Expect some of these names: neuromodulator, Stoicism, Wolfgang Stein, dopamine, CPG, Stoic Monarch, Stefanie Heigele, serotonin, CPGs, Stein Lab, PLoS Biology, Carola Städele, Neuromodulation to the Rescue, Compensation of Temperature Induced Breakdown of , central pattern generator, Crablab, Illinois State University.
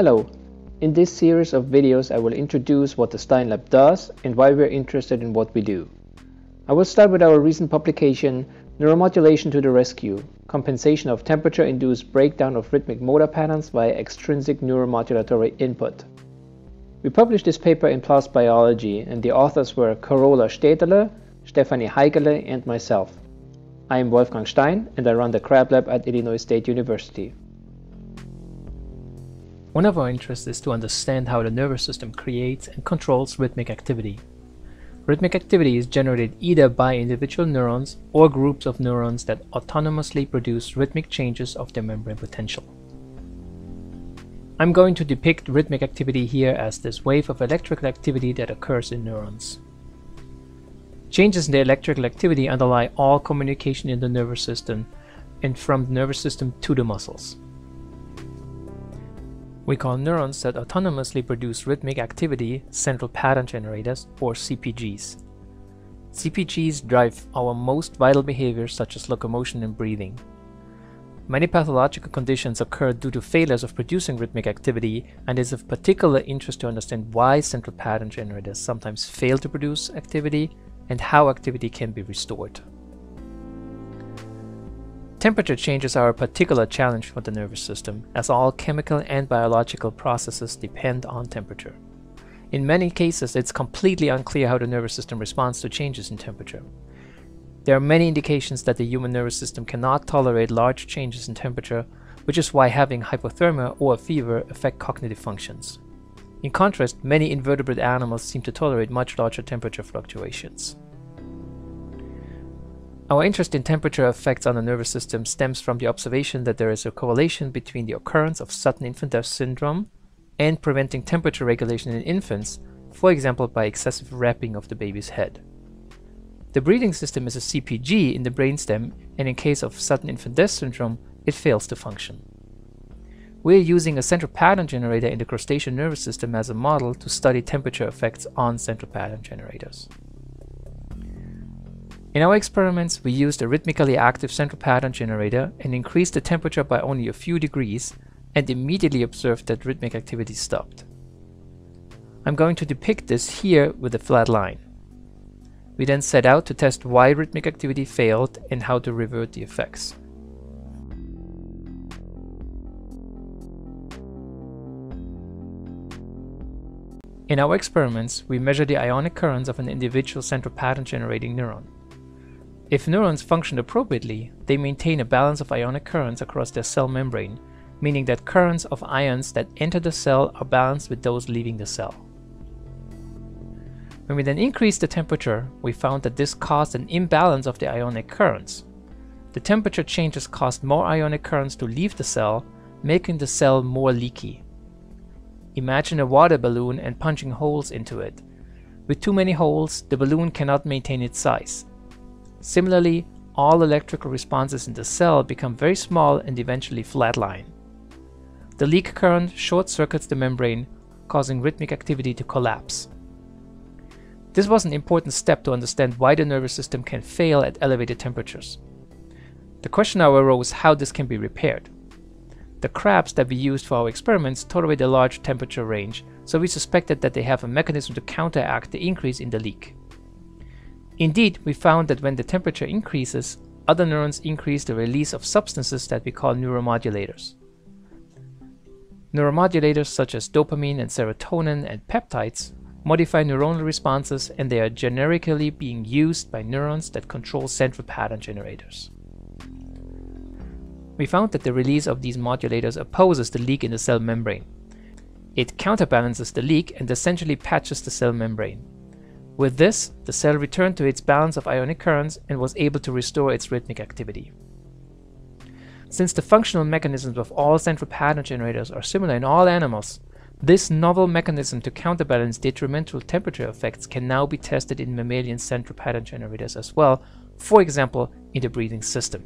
Hello! In this series of videos I will introduce what the Stein Lab does and why we are interested in what we do. I will start with our recent publication Neuromodulation to the Rescue, Compensation of Temperature Induced Breakdown of Rhythmic Motor Patterns via Extrinsic Neuromodulatory Input. We published this paper in PLoS Biology and the authors were Carola Städele, Stefanie Heigele and myself. I am Wolfgang Stein and I run the CRAB Lab at Illinois State University. One of our interests is to understand how the nervous system creates and controls rhythmic activity. Rhythmic activity is generated either by individual neurons or groups of neurons that autonomously produce rhythmic changes of their membrane potential. I'm going to depict rhythmic activity here as this wave of electrical activity that occurs in neurons. Changes in the electrical activity underlie all communication in the nervous system and from the nervous system to the muscles. We call neurons that autonomously produce rhythmic activity central pattern generators, or CPGs. CPGs drive our most vital behaviors such as locomotion and breathing. Many pathological conditions occur due to failures of producing rhythmic activity, and it is of particular interest to understand why central pattern generators sometimes fail to produce activity and how activity can be restored. Temperature changes are a particular challenge for the nervous system, as all chemical and biological processes depend on temperature. In many cases, it's completely unclear how the nervous system responds to changes in temperature. There are many indications that the human nervous system cannot tolerate large changes in temperature, which is why having hypothermia or a fever affect cognitive functions. In contrast, many invertebrate animals seem to tolerate much larger temperature fluctuations. Our interest in temperature effects on the nervous system stems from the observation that there is a correlation between the occurrence of sudden infant death syndrome and preventing temperature regulation in infants, for example by excessive wrapping of the baby's head. The breathing system is a CPG in the brainstem, and in case of sudden infant death syndrome, it fails to function. We are using a central pattern generator in the crustacean nervous system as a model to study temperature effects on central pattern generators. In our experiments, we used a rhythmically active central pattern generator and increased the temperature by only a few degrees and immediately observed that rhythmic activity stopped. I'm going to depict this here with a flat line. We then set out to test why rhythmic activity failed and how to revert the effects. In our experiments, we measure the ionic currents of an individual central pattern generating neuron. If neurons function appropriately, they maintain a balance of ionic currents across their cell membrane, meaning that currents of ions that enter the cell are balanced with those leaving the cell. When we then increased the temperature, we found that this caused an imbalance of the ionic currents. The temperature changes caused more ionic currents to leave the cell, making the cell more leaky. Imagine a water balloon and punching holes into it. With too many holes, the balloon cannot maintain its size. Similarly, all electrical responses in the cell become very small and eventually flatline. The leak current short-circuits the membrane, causing rhythmic activity to collapse. This was an important step to understand why the nervous system can fail at elevated temperatures. The question now arose how this can be repaired. The crabs that we used for our experiments tolerate a large temperature range, so we suspected that they have a mechanism to counteract the increase in the leak. Indeed, we found that when the temperature increases, other neurons increase the release of substances that we call neuromodulators. Neuromodulators such as dopamine and serotonin and peptides modify neuronal responses, and they are generically being used by neurons that control central pattern generators. We found that the release of these modulators opposes the leak in the cell membrane. It counterbalances the leak and essentially patches the cell membrane. With this, the cell returned to its balance of ionic currents and was able to restore its rhythmic activity. Since the functional mechanisms of all central pattern generators are similar in all animals, this novel mechanism to counterbalance detrimental temperature effects can now be tested in mammalian central pattern generators as well, for example in the breathing system.